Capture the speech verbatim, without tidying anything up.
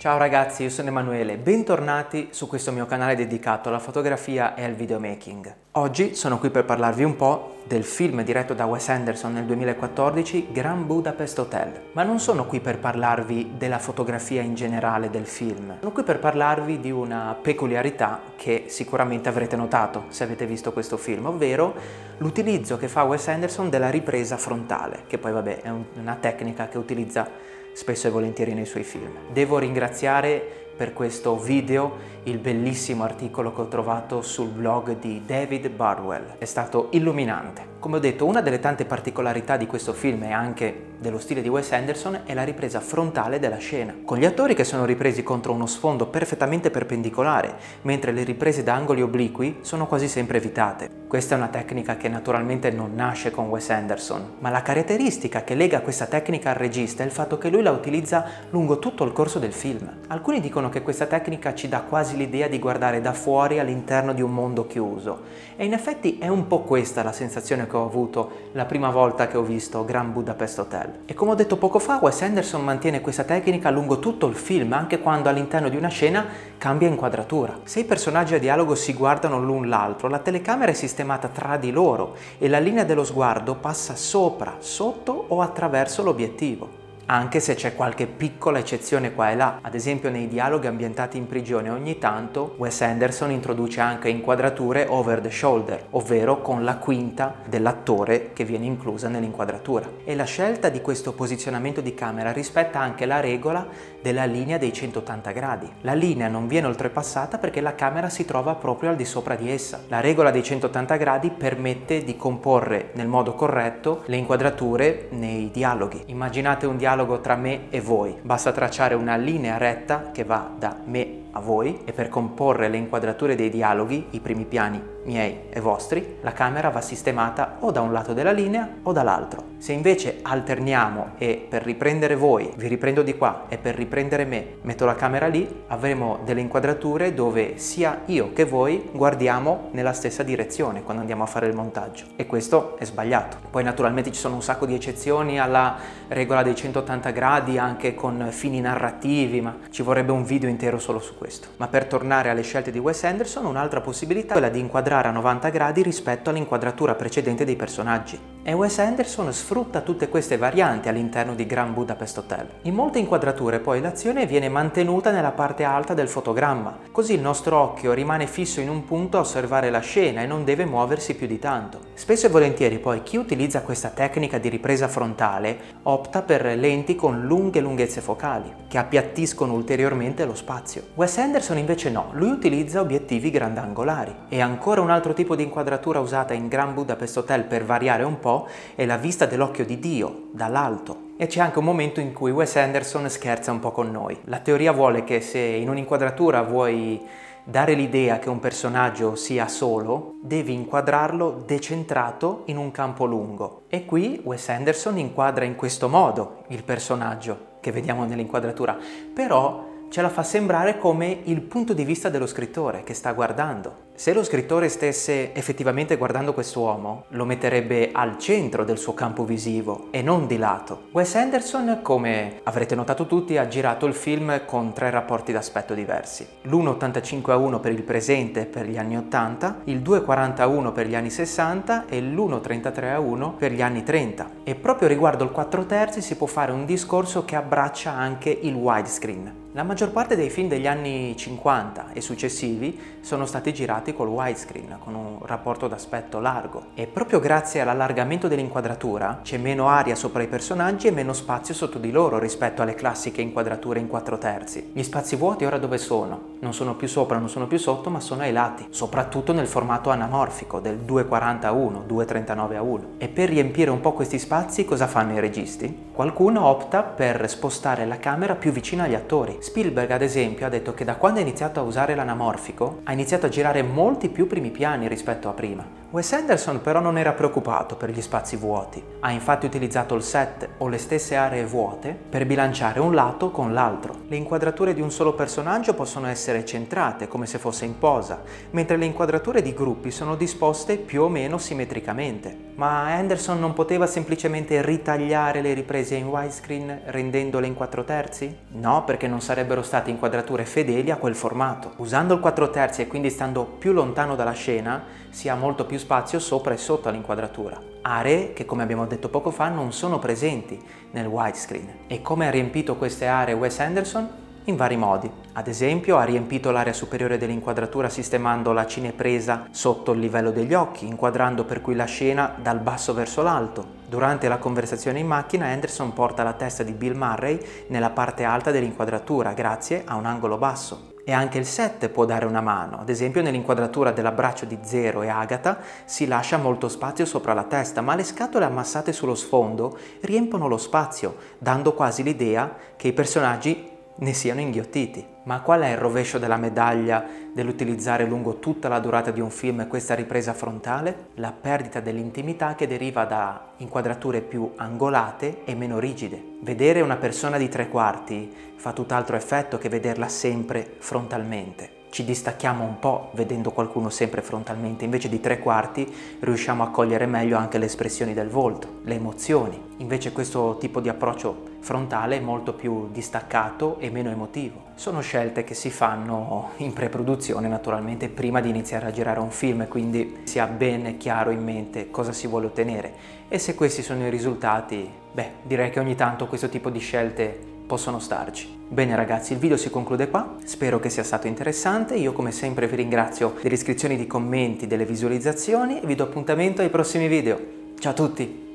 Ciao ragazzi, io sono Emanuele, bentornati su questo mio canale dedicato alla fotografia e al videomaking. Oggi sono qui per parlarvi un po' del film diretto da Wes Anderson nel duemilaquattordici, Grand Budapest Hotel. Ma non sono qui per parlarvi della fotografia in generale del film, sono qui per parlarvi di una peculiarità che sicuramente avrete notato se avete visto questo film, ovvero l'utilizzo che fa Wes Anderson della ripresa frontale, che poi vabbè è un, una tecnica che utilizza spesso e volentieri nei suoi film. Devo ringraziare per questo video il bellissimo articolo che ho trovato sul blog di David Barwell. È stato illuminante. Come ho detto, una delle tante particolarità di questo film e anche dello stile di Wes Anderson è la ripresa frontale della scena, con gli attori che sono ripresi contro uno sfondo perfettamente perpendicolare, mentre le riprese da angoli obliqui sono quasi sempre evitate. Questa è una tecnica che naturalmente non nasce con Wes Anderson, ma la caratteristica che lega questa tecnica al regista è il fatto che lui la utilizza lungo tutto il corso del film. Alcuni dicono che questa tecnica ci dà quasi l'idea di guardare da fuori all'interno di un mondo chiuso, e in effetti è un po' questa la sensazione che ho avuto la prima volta che ho visto Grand Budapest Hotel. E come ho detto poco fa, Wes Anderson mantiene questa tecnica lungo tutto il film, anche quando all'interno di una scena cambia inquadratura. Se i personaggi a dialogo si guardano l'un l'altro, la telecamera è sistemata tra di loro e la linea dello sguardo passa sopra, sotto o attraverso l'obiettivo, anche se c'è qualche piccola eccezione qua e là. Ad esempio nei dialoghi ambientati in prigione ogni tanto Wes Anderson introduce anche inquadrature over the shoulder, ovvero con la quinta dell'attore che viene inclusa nell'inquadratura. E la scelta di questo posizionamento di camera rispetta anche la regola della linea dei centottanta gradi. La linea non viene oltrepassata perché la camera si trova proprio al di sopra di essa. La regola dei centottanta gradi permette di comporre nel modo corretto le inquadrature nei dialoghi. Immaginate un dialogo tra me e voi. Basta tracciare una linea retta che va da me a voi e per comporre le inquadrature dei dialoghi, i primi piani miei e vostri, la camera va sistemata o da un lato della linea o dall'altro. Se invece alterniamo e per riprendere voi vi riprendo di qua e per riprendere me metto la camera lì, avremo delle inquadrature dove sia io che voi guardiamo nella stessa direzione quando andiamo a fare il montaggio, e questo è sbagliato. Poi naturalmente ci sono un sacco di eccezioni alla regola dei centottanta gradi anche con fini narrativi, ma ci vorrebbe un video intero solo su questo. Ma per tornare alle scelte di Wes Anderson, un'altra possibilità è quella di inquadrare a novanta gradi rispetto all'inquadratura precedente dei personaggi, e Wes Anderson sfrutta tutte queste varianti all'interno di Grand Budapest Hotel. In molte inquadrature poi l'azione viene mantenuta nella parte alta del fotogramma, così il nostro occhio rimane fisso in un punto a osservare la scena e non deve muoversi più di tanto. Spesso e volentieri poi chi utilizza questa tecnica di ripresa frontale opta per lenti con lunghe lunghezze focali, che appiattiscono ulteriormente lo spazio. Wes Anderson invece no, lui utilizza obiettivi grandangolari. E ancora un altro tipo di inquadratura usata in Grand Budapest Hotel per variare un po' è la vista dell'occhio di Dio, dall'alto. E c'è anche un momento in cui Wes Anderson scherza un po' con noi. La teoria vuole che se in un'inquadratura vuoi dare l'idea che un personaggio sia solo, devi inquadrarlo decentrato in un campo lungo. E qui Wes Anderson inquadra in questo modo il personaggio che vediamo nell'inquadratura, però ce la fa sembrare come il punto di vista dello scrittore che sta guardando. Se lo scrittore stesse effettivamente guardando quest'uomo, lo metterebbe al centro del suo campo visivo e non di lato. Wes Anderson, come avrete notato tutti, ha girato il film con tre rapporti d'aspetto diversi. l'uno virgola ottantacinque a uno per il presente per gli anni ottanta, il due virgola quaranta a uno per gli anni sessanta e l'uno virgola trentatré a uno per gli anni trenta. E proprio riguardo il quattro terzi si può fare un discorso che abbraccia anche il widescreen. La maggior parte dei film degli anni cinquanta e successivi sono stati girati col widescreen, con un rapporto d'aspetto largo, e proprio grazie all'allargamento dell'inquadratura c'è meno aria sopra i personaggi e meno spazio sotto di loro rispetto alle classiche inquadrature in quattro terzi. Gli spazi vuoti ora dove sono? Non sono più sopra, non sono più sotto, ma sono ai lati, soprattutto nel formato anamorfico del due virgola quaranta a uno, due virgola trentanove a uno. E per riempire un po' questi spazi cosa fanno i registi? Qualcuno opta per spostare la camera più vicina agli attori. Spielberg ad esempio ha detto che da quando ha iniziato a usare l'anamorfico ha iniziato a girare molti più primi piani rispetto a prima. Wes Anderson però non era preoccupato per gli spazi vuoti, ha infatti utilizzato il set o le stesse aree vuote per bilanciare un lato con l'altro. Le inquadrature di un solo personaggio possono essere essere centrate, come se fosse in posa, mentre le inquadrature di gruppi sono disposte più o meno simmetricamente. Ma Anderson non poteva semplicemente ritagliare le riprese in widescreen rendendole in quattro terzi? No, perché non sarebbero state inquadrature fedeli a quel formato. Usando il quattro terzi e quindi stando più lontano dalla scena, si ha molto più spazio sopra e sotto all'inquadratura. Aree che, come abbiamo detto poco fa, non sono presenti nel widescreen. E come ha riempito queste aree Wes Anderson? In vari modi. Ad esempio, ha riempito l'area superiore dell'inquadratura sistemando la cinepresa sotto il livello degli occhi, inquadrando per cui la scena dal basso verso l'alto. Durante la conversazione in macchina, Anderson porta la testa di Bill Murray nella parte alta dell'inquadratura grazie a un angolo basso. E anche il set può dare una mano. Ad esempio, nell'inquadratura dell'abbraccio di Zero e Agatha si lascia molto spazio sopra la testa, ma le scatole ammassate sullo sfondo riempiono lo spazio, dando quasi l'idea che i personaggi ne siano inghiottiti. Ma qual è il rovescio della medaglia dell'utilizzare lungo tutta la durata di un film questa ripresa frontale? La perdita dell'intimità che deriva da inquadrature più angolate e meno rigide. Vedere una persona di tre quarti fa tutt'altro effetto che vederla sempre frontalmente. Ci distacchiamo un po' vedendo qualcuno sempre frontalmente, invece di tre quarti riusciamo a cogliere meglio anche le espressioni del volto, le emozioni. Invece questo tipo di approccio frontale è molto più distaccato e meno emotivo. Sono scelte che si fanno in pre-produzione, naturalmente, prima di iniziare a girare un film, quindi si ha ben chiaro in mente cosa si vuole ottenere. E se questi sono i risultati, beh, direi che ogni tanto questo tipo di scelte possono starci. Bene ragazzi, il video si conclude qua, spero che sia stato interessante, io come sempre vi ringrazio delle iscrizioni, di commenti, delle visualizzazioni e vi do appuntamento ai prossimi video. Ciao a tutti!